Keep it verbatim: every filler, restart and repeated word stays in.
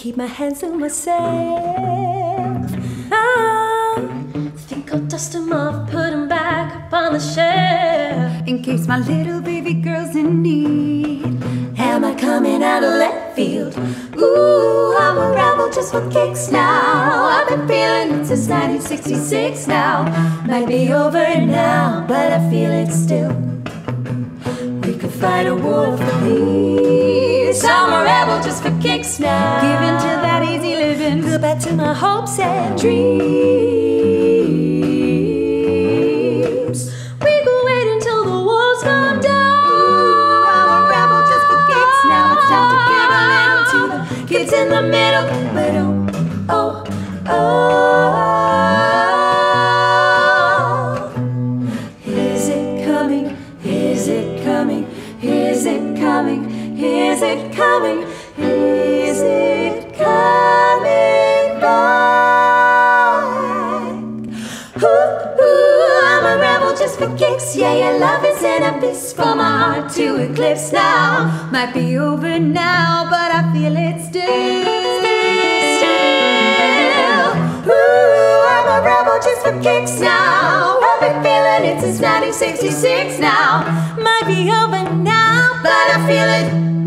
keep my hands to myself. I think I'll dust them off, put them back up on the shelf, in case my little baby girl's in need. Am I coming out of left field? Ooh, I'm a rebel just for kicks now. I've been feeling it since nineteen sixty-six now. Might be over now, but I feel it still. We could fight a war for peace. I'm a rebel just for kicks now. Giving to that easy living. Goodbye to my hopes and dreams. We could wait until the walls come down. Kids in the middle, but oh, oh, oh. Is it coming? Is it coming? Is it coming? Is it coming? Is it coming back? Ooh, ooh, I'm a rebel just for kicks. Yeah, your love is an abyss for my heart to eclipse now. Might be over now, but I feel it still. Just for kicks now. I've been feeling it since nineteen sixty-six now. Might be over now, but I feel it.